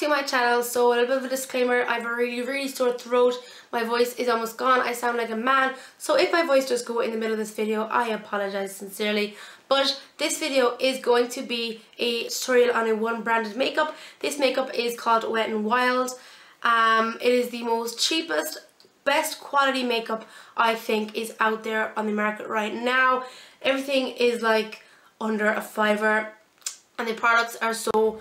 to my channel, so a little bit of a disclaimer, I have a really sore throat, my voice is almost gone, I sound like a man, so if my voice does go in the middle of this video, I apologise sincerely. But this video is going to be a tutorial on one branded makeup. This makeup is called Wet n Wild. It is the most cheapest, best quality makeup I think is out there on the market right now. Everything is like under a $5. And the products are so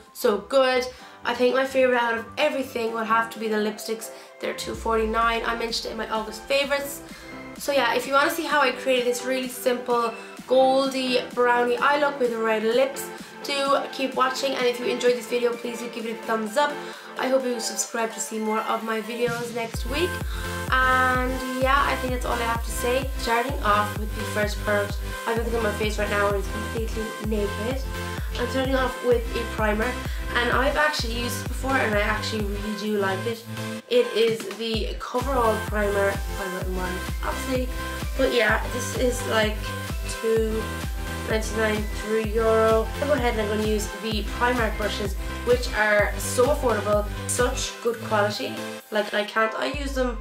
good. I think my favourite out of everything would have to be the lipsticks. They're $2.49. I mentioned it in my August favourites. So yeah, if you want to see how I created this really simple goldy brownie eye look with red lips, do keep watching, and if you enjoyed this video, please do give it a thumbs up. I hope you subscribe to see more of my videos next week. And yeah, I think that's all I have to say. Starting off with the first product, I'm going to look at my face right now and it's completely naked. I'm starting off with a primer, and I've actually used this before and I actually really do like it. It is the Coverall primer by Wet n Wild, obviously. But yeah, this is like €2.99, €3. I'll go ahead and I'm going to use the Primark brushes, which are so affordable, such good quality. Like I use at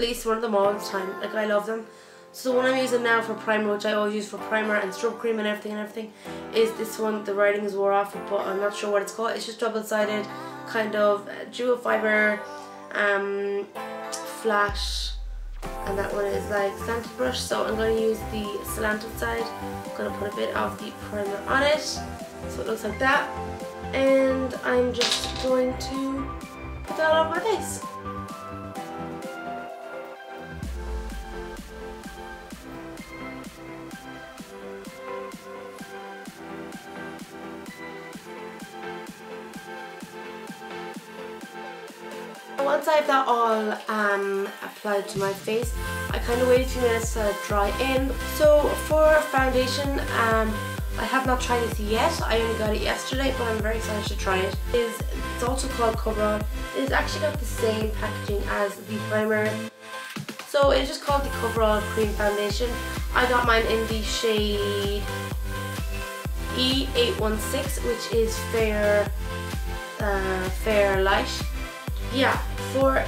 least one of them all the time, like I love them. So the one I'm using now for primer, which I always use for primer and strobe cream and everything, is this one. The writing is wore off, but I'm not sure what it's called. It's just double-sided, kind of dual fiber, flash, and that one is like slanted brush. So I'm going to use the slanted side. I'm going to put a bit of the primer on it, so it looks like that. And I'm just going to put that on my face. Once I have that all applied to my face, I kind of wait a few minutes to dry in. So for foundation, I have not tried this yet. I only got it yesterday, but I'm very excited to try it. It's also called Coverall. It's actually got the same packaging as the primer. So it's just called the Coverall Cream Foundation. I got mine in the shade E816, which is fair light. Yeah, for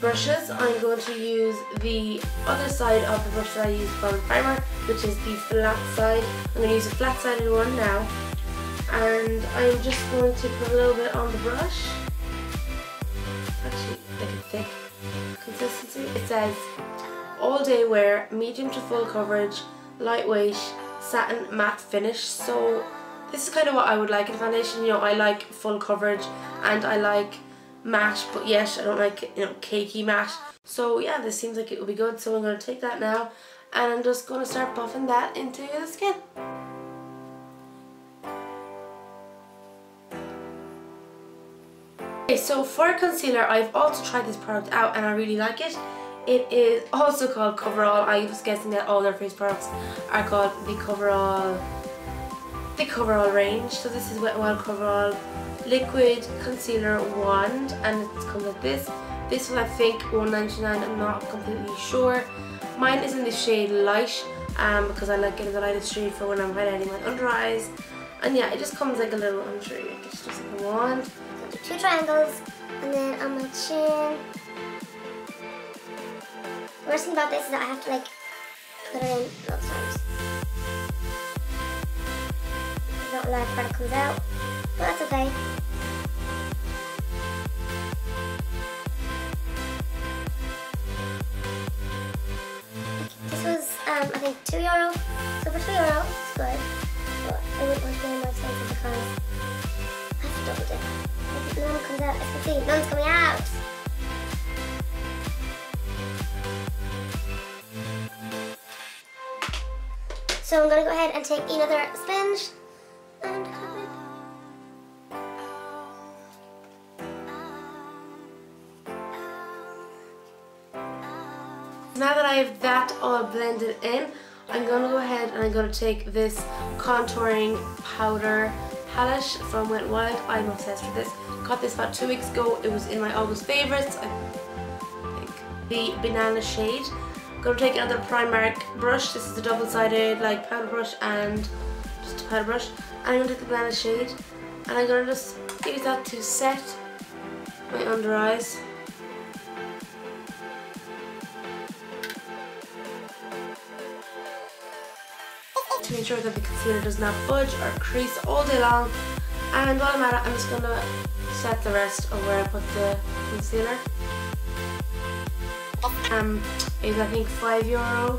brushes, I'm going to use the other side of the brush that I used for the primer, which is the flat side. I'm going to use a flat sided one now, and I'm just going to put a little bit on the brush. Actually, like a thick consistency. It says all day wear, medium to full coverage, lightweight, satin matte finish. So this is kind of what I would like in foundation. You know, I like full coverage and I like matte, but yes, I don't like, you know, cakey matte. So yeah, this seems like it will be good, so I'm going to take that now and I'm just going to start buffing that into the skin. Okay, so for concealer, I've also tried this product out and I really like it. It is also called Coverall. I was guessing that all their face products are called the Coverall range. So this is Wet n Wild Coverall Liquid Concealer Wand, and it comes like this. This one I think $1.99, I'm not completely sure. Mine is in the shade light, because I like getting the lightest shade for when I'm highlighting my under eyes. And yeah, it just comes like a little, I'm sure you can just like a wand. I'll do two triangles, and then on my chin. The worst thing about this is that I have to like put it in lots of times. Not a lot of product comes out, but that's okay. This was, I think €2, so for €2 it's good, but I wouldn't want to be more expensive because I have to double dip. I think none comes out, as you can see, none's coming out! So I'm going to go ahead and take another sponge. And have it. Now that I have that all blended in, I'm going to go ahead and I'm going to take this contouring powder palette from Wet n Wild. I'm obsessed with this. Got this about 2 weeks ago. It was in my August favorites, I think. The banana shade. I'm going to take another Primark brush. This is the double-sided like powder brush and just a powder brush. I'm going to take the banana shade and I'm going to just use that to set my under eyes. To make sure that the concealer does not budge or crease all day long. And while I'm at it, I'm just going to set the rest of where I put the concealer. It's I think €5,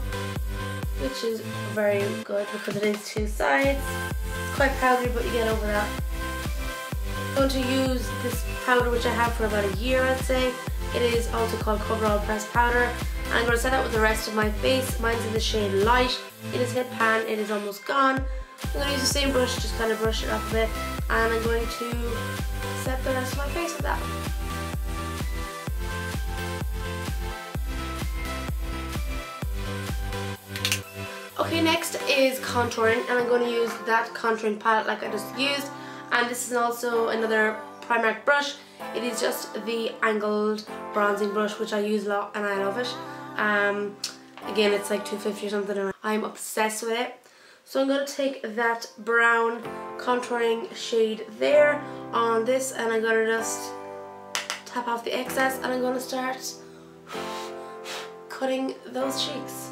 which is very good because it is two sides. It's quite powdery, but you get over that. I'm going to use this powder which I have for about a year, I'd say. It is also called Coverall Pressed Powder. And I'm going to set that with the rest of my face. Mine's in the shade Light. It is hit pan, it is almost gone. I'm going to use the same brush, just kind of brush it up a bit. And I'm going to set the rest of my face with that. Okay, next is contouring, and I'm going to use that contouring palette like I just used. And this is also another Primark brush. It is just the angled bronzing brush, which I use a lot and I love it. Again, it's like $2.50 or something and I'm obsessed with it. So I'm going to take that brown contouring shade there on this, and I'm going to just tap off the excess, and I'm going to start cutting those cheeks.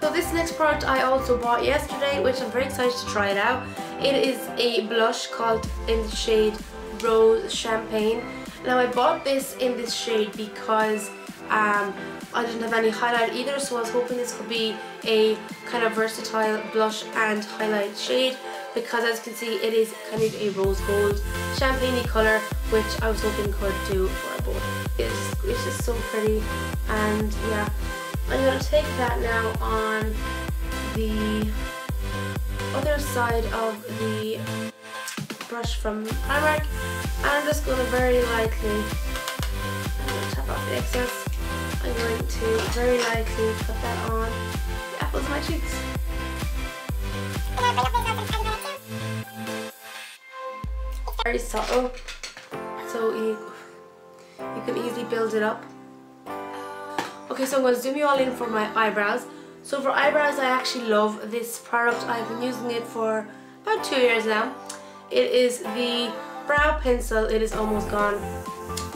So this next product I also bought yesterday, which I'm very excited to try it out. It is a blush called in the shade Rose Champagne. Now I bought this in this shade because I didn't have any highlight either, so I was hoping this could be a kind of versatile blush and highlight shade, because as you can see it is kind of a rose gold champagne-y colour, which I was hoping could do for a bowl. It's just so pretty, and yeah. I'm going to take that now on the other side of the brush from Primark, and I'm just going to very lightly, I'm going to tap off the excess, I'm going to very lightly put that on the apples of my cheeks. Very subtle, so you can easily build it up. Okay, so I'm going to zoom you all in for my eyebrows. So for eyebrows, I actually love this product. I've been using it for about 2 years now. It is the brow pencil. It is almost gone.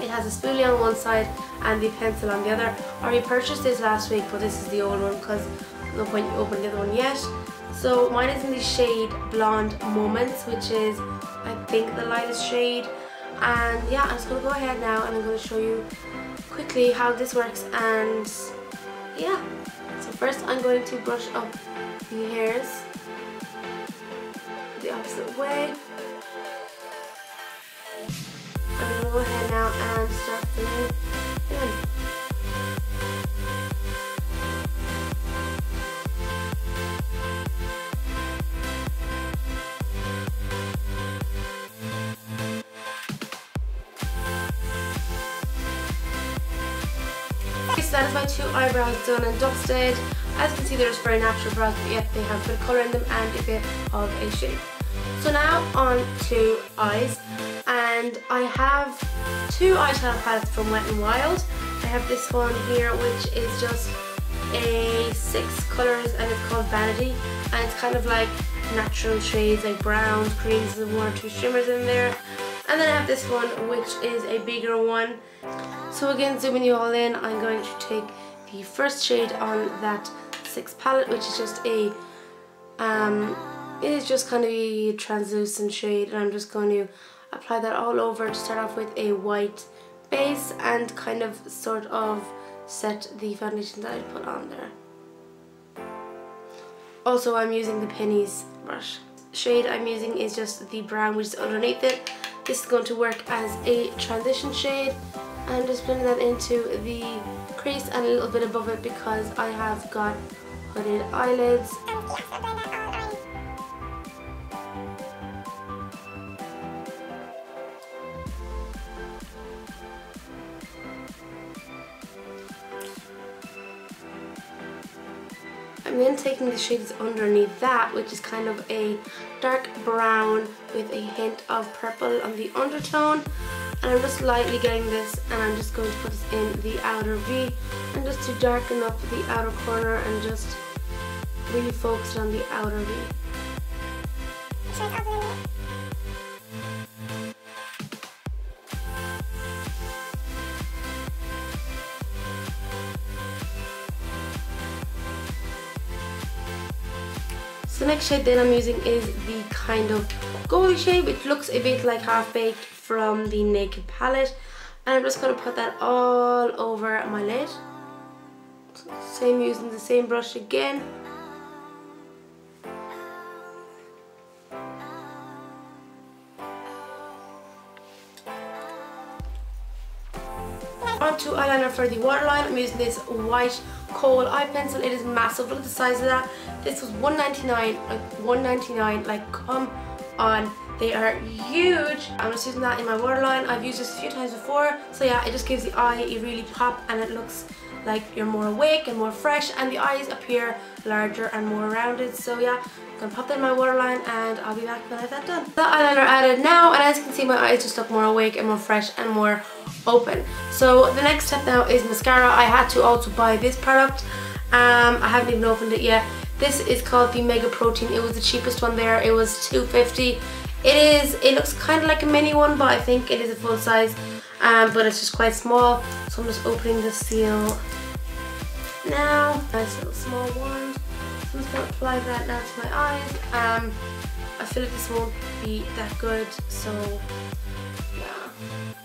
It has a spoolie on one side and the pencil on the other. I repurchased this last week, but this is the old one because no point you open the other one yet. So mine is in the shade Blonde Moments, which is, I think, the lightest shade. And yeah, I'm just going to go ahead now and I'm going to show you quickly how this works. And yeah, so first I'm going to brush up the hairs the opposite way. I'm going to go ahead now and start filling in. So that is my two eyebrows done and dusted. As you can see, they're just very natural brows, but yet they have a bit of colour in them and a bit of a shape. So now on to eyes, and I have two eyeshadow palettes from Wet n Wild. I have this one here, which is just a 6 colours, and it's called Vanity, and it's kind of like natural shades like browns, greens, and 1 or 2 shimmers in there. And then I have this one, which is a bigger one. So again, zooming you all in, I'm going to take the first shade on that 6 palette, which is just a, it is just kind of a translucent shade, and I'm just going to apply that all over to start off with a white base and kind of sort of set the foundation that I put on there. Also, I'm using the Pennies brush. Shade I'm using is just the brown, which is underneath it. This is going to work as a transition shade, and I'm just blending that into the crease and a little bit above it because I have got hooded eyelids. I'm then taking the shades underneath that, which is kind of a dark brown with a hint of purple on the undertone, And I'm just lightly getting this, and I'm just going to put this in the outer V, and just to darken up the outer corner and just really focus on the outer V. So the next shade that I'm using is the kind of goldy shade, which looks a bit like Half Baked from the Naked palette, and I'm just going to put that all over my lid. Same, using the same brush again. Onto eyeliner for the waterline. I'm using this white Coal eye pencil. It is massive. Look at the size of that. This was $1.99. Like $1.99. Like, come on, they are huge. I'm just using that in my waterline. I've used this a few times before, so yeah, it just gives the eye a really pop, and it looks like you're more awake and more fresh, and the eyes appear larger and more rounded. So yeah, I'm gonna pop that in my waterline, and I'll be back when I have that done. The eyeliner added now, and as you can see, my eyes just look more awake and more fresh and more open. So the next step now is mascara. I had to also buy this product. I haven't even opened it yet. This is called the Mega Protein. It was the cheapest one there. It was $2.50. It looks kind of like a mini one, but I think it is a full size, but it's just quite small. So I'm just opening the seal now. Nice little small one. So I'm just going to apply that now to my eyes. I feel like this won't be that good, so yeah.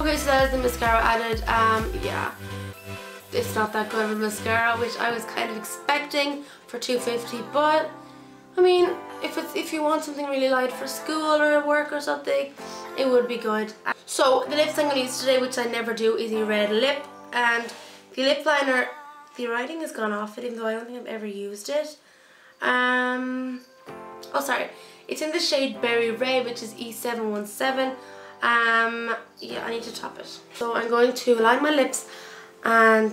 Okay, so that is the mascara added. Yeah, it's not that good of a mascara, which I was kind of expecting for $2.50, but I mean, if you want something really light for school or work or something, it would be good. So the lips I'm going to use today, which I never do, is a red lip, and the lip liner, the writing has gone off it, even though I don't think I've ever used it. Oh, sorry, it's in the shade Berry Red, which is E717. Yeah, I need to top it. So I'm going to line my lips, and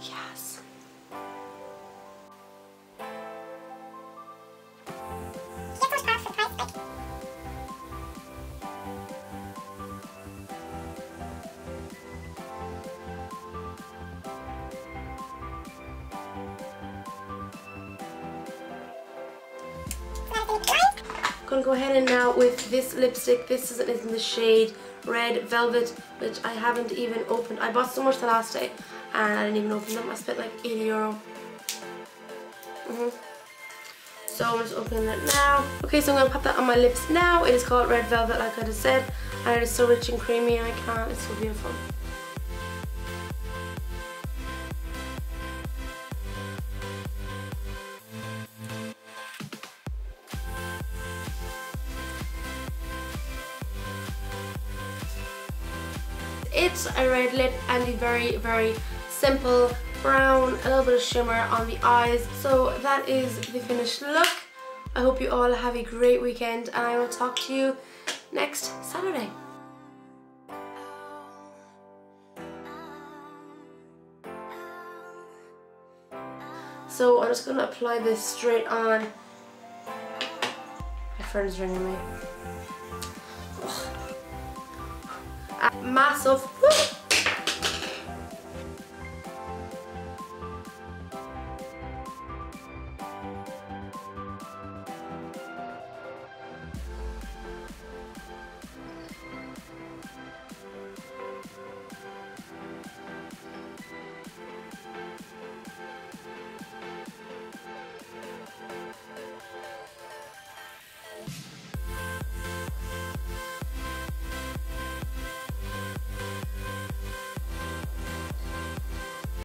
yes. I'm gonna go ahead and now with this lipstick. This is in the shade Red Velvet, which I haven't even opened. I bought so much the last day and I didn't even open them. I spent like €80. So I'm just opening that now. Okay, so I'm gonna pop that on my lips now. It is called Red Velvet, like I just said, and it is so rich and creamy, and I can't, it's so beautiful. It's a red lip and a very, very simple brown, a little bit of shimmer on the eyes. So that is the finished look. I hope you all have a great weekend, and I will talk to you next Saturday. So I'm just going to apply this straight on. My phone's ringing me. Massive.